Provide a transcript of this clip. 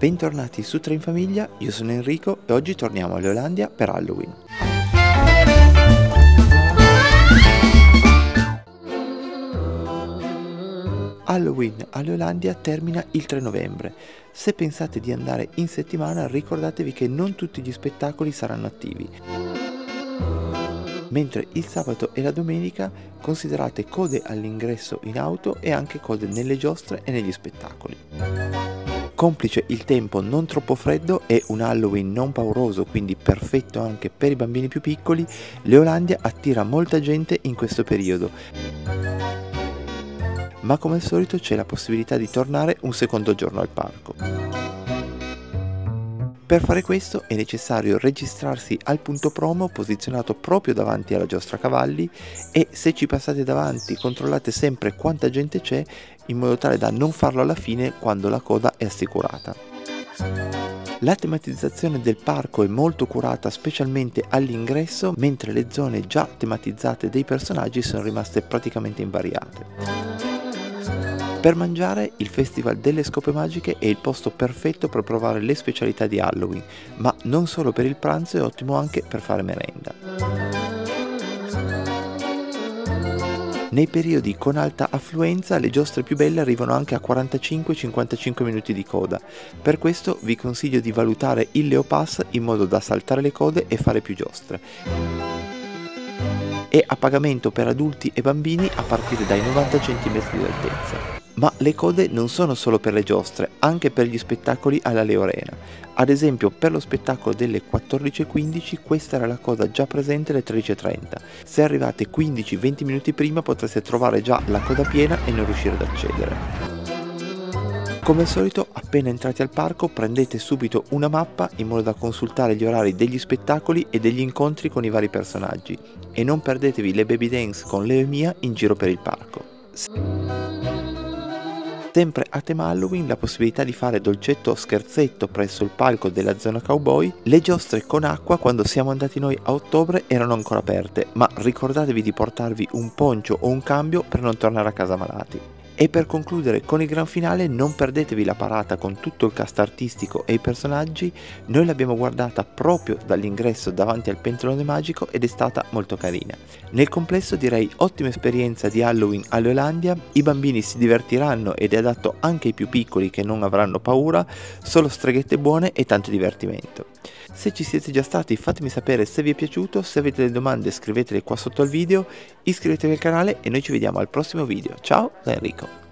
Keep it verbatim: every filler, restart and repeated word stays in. Bentornati su tre in famiglia, io sono Enrico e oggi torniamo a Leolandia per Halloween. Halloween a Leolandia termina il tre novembre. Se pensate di andare in settimana, ricordatevi che non tutti gli spettacoli saranno attivi. Mentre il sabato e la domenica considerate code all'ingresso in auto e anche code nelle giostre e negli spettacoli. Complice il tempo non troppo freddo e un Halloween non pauroso, quindi perfetto anche per i bambini più piccoli, Leolandia attira molta gente in questo periodo. Ma come al solito c'è la possibilità di tornare un secondo giorno al parco. Per fare questo è necessario registrarsi al punto promo posizionato proprio davanti alla giostra cavalli e se ci passate davanti controllate sempre quanta gente c'è in modo tale da non farlo alla fine quando la coda è assicurata. La tematizzazione del parco è molto curata specialmente all'ingresso, mentre le zone già tematizzate dei personaggi sono rimaste praticamente invariate. Per mangiare, il Festival delle Scope Magiche è il posto perfetto per provare le specialità di Halloween, ma non solo per il pranzo, è ottimo anche per fare merenda. Nei periodi con alta affluenza, le giostre più belle arrivano anche a quarantacinque cinquantacinque minuti di coda. Per questo vi consiglio di valutare il Leo Pass in modo da saltare le code e fare più giostre. È a pagamento per adulti e bambini a partire dai novanta centimetri di altezza. Ma le code non sono solo per le giostre, anche per gli spettacoli alla LeoArena. Ad esempio per lo spettacolo delle quattordici e quindici questa era la coda già presente alle tredici e trenta. Se arrivate quindici venti minuti prima potreste trovare già la coda piena e non riuscire ad accedere. Come al solito, appena entrati al parco, prendete subito una mappa in modo da consultare gli orari degli spettacoli e degli incontri con i vari personaggi e non perdetevi le baby dance con Leo e Mia in giro per il parco. Sempre a tema Halloween, la possibilità di fare dolcetto o scherzetto presso il palco della zona cowboy. Le giostre con acqua quando siamo andati noi a ottobre erano ancora aperte, ma ricordatevi di portarvi un poncio o un cambio per non tornare a casa malati. E per concludere con il gran finale, non perdetevi la parata con tutto il cast artistico e i personaggi. Noi l'abbiamo guardata proprio dall'ingresso davanti al pentolone magico ed è stata molto carina. Nel complesso direi ottima esperienza di Halloween a Leolandia, i bambini si divertiranno ed è adatto anche ai più piccoli che non avranno paura, solo streghette buone e tanto divertimento. Se ci siete già stati fatemi sapere se vi è piaciuto, se avete delle domande scrivetele qua sotto al video, iscrivetevi al canale e noi ci vediamo al prossimo video. Ciao da Enrico.